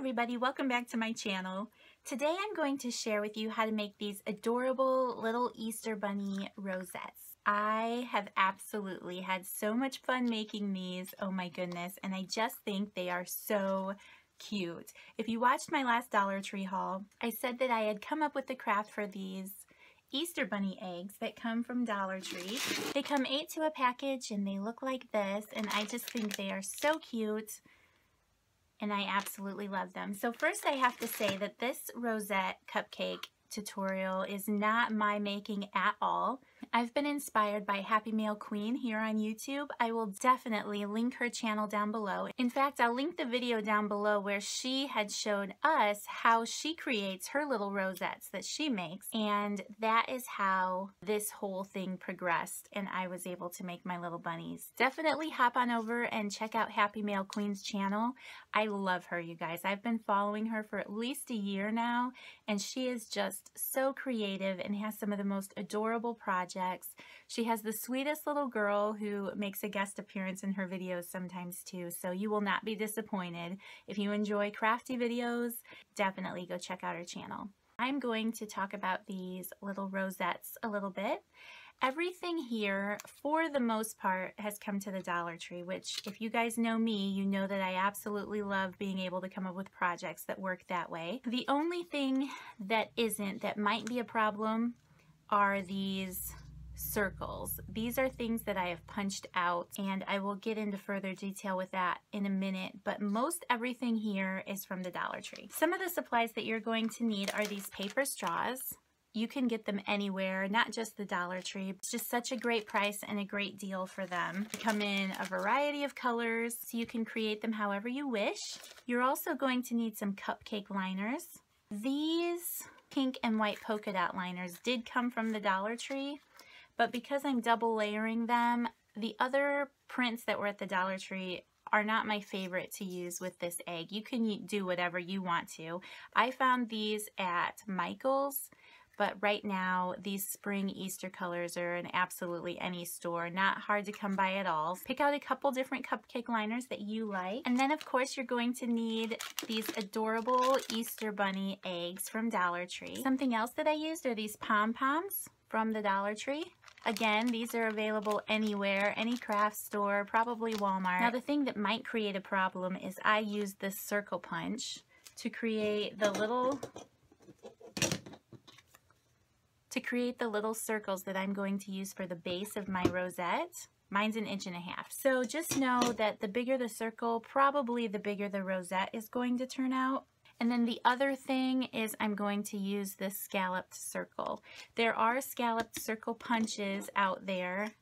everybody, welcome back to my channel. Today I'm going to share with you how to make these adorable little Easter bunny rosettes. I have absolutely had so much fun making these, oh my goodness, and I just think they are so cute. If you watched my last Dollar Tree haul, I said that I had come up with the craft for these Easter bunny eggs that come from Dollar Tree. They come 8 to a package and they look like this, and I just think they are so cute. And I absolutely love them. So first I have to say that this rosette cupcake tutorial is not my making at all. I've been inspired by Happy Mail Queen here on YouTube. I will definitely link her channel down below. In fact, I'll link the video down below where she had showed us how she creates her little rosettes that she makes, and that is how this whole thing progressed and I was able to make my little bunnies. Definitely hop on over and check out Happy Mail Queen's channel. I love her, you guys. I've been following her for at least a year now, and she is just so creative and has some of the most adorable projects. She has the sweetest little girl who makes a guest appearance in her videos sometimes too, so you will not be disappointed. If you enjoy crafty videos, definitely go check out her channel. I'm going to talk about these little rosettes a little bit. Everything here, for the most part, has come to the Dollar Tree, which if you guys know me, you know that I absolutely love being able to come up with projects that work that way. The only thing that isn't, that might be a problem, are these circles. These are things that I have punched out, and I will get into further detail with that in a minute, but most everything here is from the Dollar Tree. Some of the supplies that you're going to need are these paper straws. You can get them anywhere, not just the Dollar Tree. It's just such a great price and a great deal for them. They come in a variety of colors, so you can create them however you wish. You're also going to need some cupcake liners. These pink and white polka dot liners did come from the Dollar Tree, but because I'm double layering them, the other prints that were at the Dollar Tree are not my favorite to use with this egg. You can do whatever you want to. I found these at Michael's, but right now these spring Easter colors are in absolutely any store, not hard to come by at all. Pick out a couple different cupcake liners that you like. And then of course you're going to need these adorable Easter bunny eggs from Dollar Tree. Something else that I used are these pom-poms from the Dollar Tree. Again, these are available anywhere, any craft store, probably Walmart. Now the thing that might create a problem is I used this circle punch to create the little circles that I'm going to use for the base of my rosette. Mine's an 1.5 inches. So just know that the bigger the circle, probably the bigger the rosette is going to turn out. And then the other thing is I'm going to use this scalloped circle. There are scalloped circle punches out there.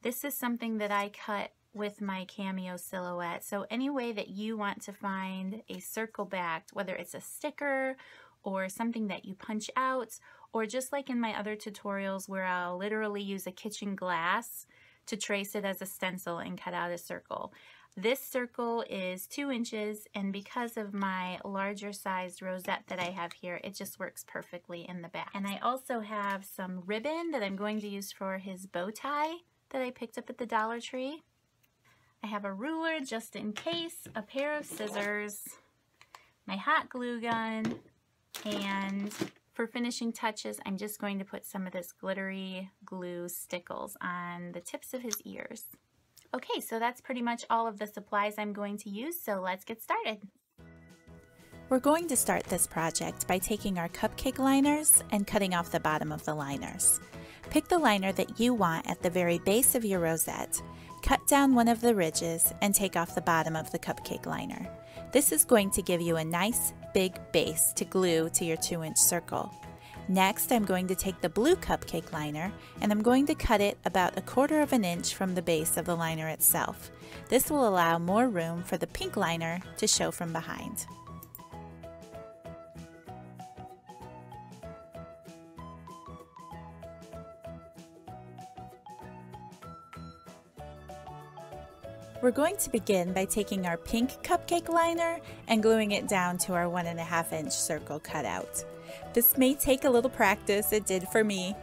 This is something that I cut with my Cameo Silhouette. So any way that you want to find a circle backed, whether it's a sticker or something that you punch out, or just like in my other tutorials where I'll literally use a kitchen glass to trace it as a stencil and cut out a circle. This circle is 2 inches, and because of my larger sized rosette that I have here, it just works perfectly in the back. And I also have some ribbon that I'm going to use for his bow tie that I picked up at the Dollar Tree. I have a ruler just in case, a pair of scissors, my hot glue gun, and for finishing touches, I'm just going to put some of this glittery glue stickles on the tips of his ears. Okay, so that's pretty much all of the supplies I'm going to use, so let's get started. We're going to start this project by taking our cupcake liners and cutting off the bottom of the liners. Pick the liner that you want at the very base of your rosette, cut down one of the ridges, and take off the bottom of the cupcake liner. This is going to give you a nice big base to glue to your 2-inch circle. Next, I'm going to take the blue cupcake liner and I'm going to cut it about 1/4 inch from the base of the liner itself. This will allow more room for the pink liner to show from behind. We're going to begin by taking our pink cupcake liner and gluing it down to our 1.5-inch circle cutout. This may take a little practice, it did for me.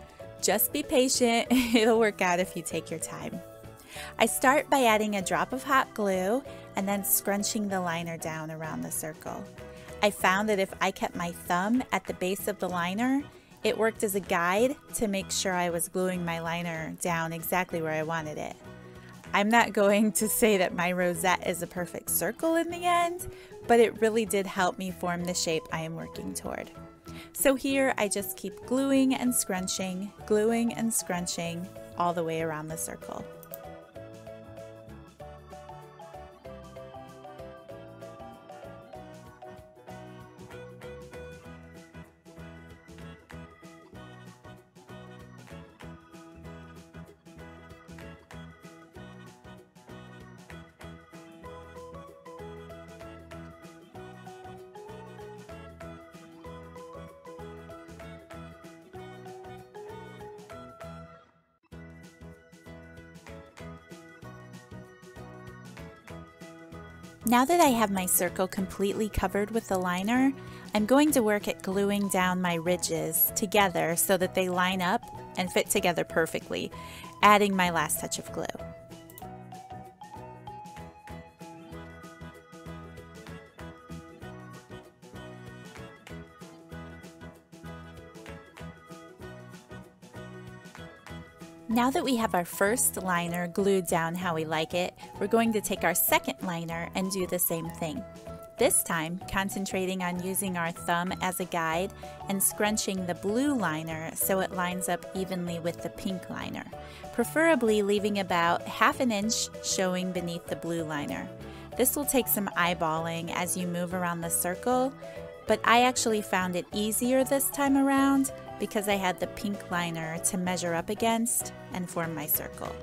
Just be patient, it'll work out if you take your time. I start by adding a drop of hot glue and then scrunching the liner down around the circle. I found that if I kept my thumb at the base of the liner, it worked as a guide to make sure I was gluing my liner down exactly where I wanted it. I'm not going to say that my rosette is a perfect circle in the end, but it really did help me form the shape I am working toward. So here I just keep gluing and scrunching all the way around the circle. Now that I have my circle completely covered with the liner, I'm going to work at gluing down my ridges together so that they line up and fit together perfectly, adding my last touch of glue. Now that we have our first liner glued down how we like it, we're going to take our second liner and do the same thing. This time, concentrating on using our thumb as a guide and scrunching the blue liner so it lines up evenly with the pink liner, preferably leaving about half an inch showing beneath the blue liner. This will take some eyeballing as you move around the circle, but I actually found it easier this time around because I had the pink liner to measure up against and form my circle.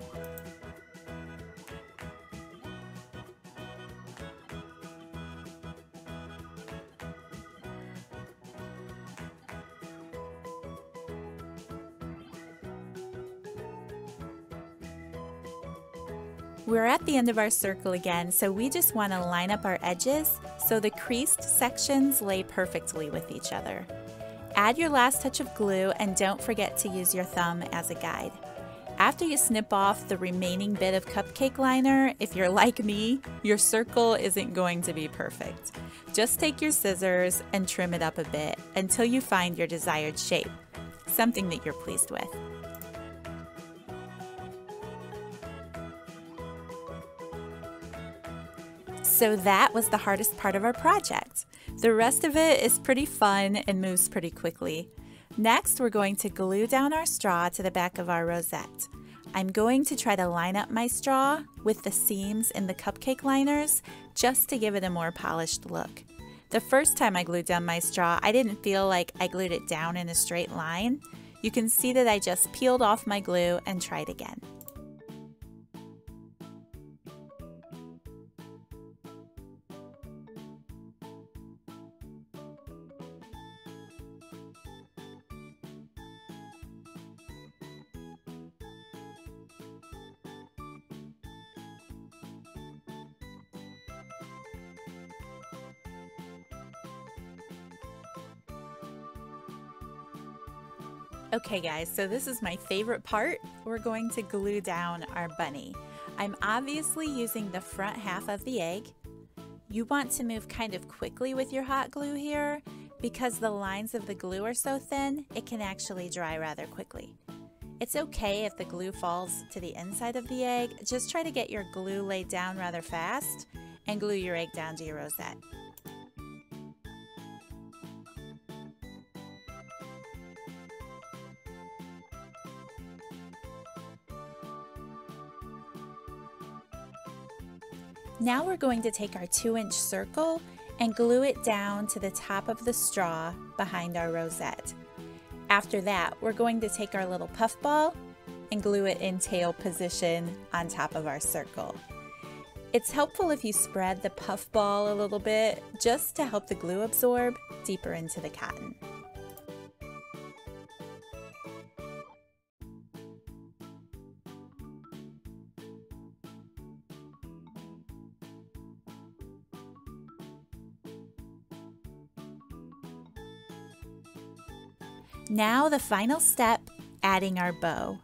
We're at the end of our circle again, so we just want to line up our edges so the creased sections lay perfectly with each other. Add your last touch of glue and don't forget to use your thumb as a guide. After you snip off the remaining bit of cupcake liner, if you're like me, your circle isn't going to be perfect. Just take your scissors and trim it up a bit until you find your desired shape, something that you're pleased with. So that was the hardest part of our project. The rest of it is pretty fun and moves pretty quickly. Next, we're going to glue down our straw to the back of our rosette. I'm going to try to line up my straw with the seams in the cupcake liners just to give it a more polished look. The first time I glued down my straw, I didn't feel like I glued it down in a straight line. You can see that I just peeled off my glue and tried again. Okay guys, so this is my favorite part. We're going to glue down our bunny. I'm obviously using the front half of the egg. You want to move kind of quickly with your hot glue here because the lines of the glue are so thin, it can actually dry rather quickly. It's okay if the glue falls to the inside of the egg. Just try to get your glue laid down rather fast and glue your egg down to your rosette. Now we're going to take our 2-inch circle and glue it down to the top of the straw behind our rosette. After that, we're going to take our little puff ball and glue it in tail position on top of our circle. It's helpful if you spread the puff ball a little bit just to help the glue absorb deeper into the cotton. Now the final step, adding our bow.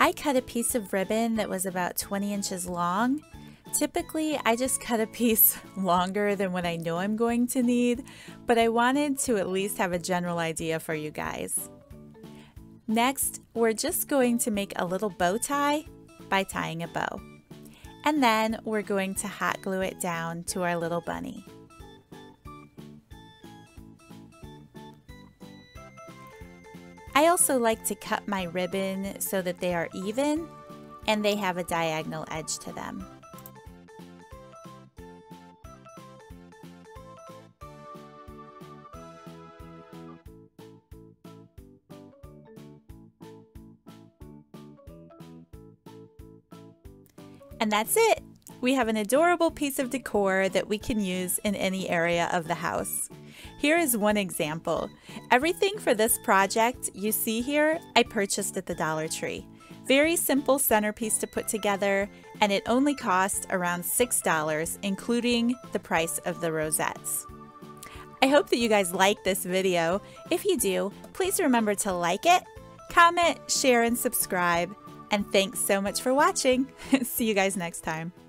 I cut a piece of ribbon that was about 20 inches long Typically, I just cut a piece longer than what I know I'm going to need, but I wanted to at least have a general idea for you guys. Next, we're just going to make a little bow tie by tying a bow. And then we're going to hot glue it down to our little bunny. I also like to cut my ribbon so that they are even and they have a diagonal edge to them. And that's it! We have an adorable piece of decor that we can use in any area of the house. Here is one example. Everything for this project you see here, I purchased at the Dollar Tree. Very simple centerpiece to put together, and it only cost around $6, including the price of the rosettes. I hope that you guys like this video. If you do, please remember to like it, comment, share, and subscribe. And thanks so much for watching. See you guys next time.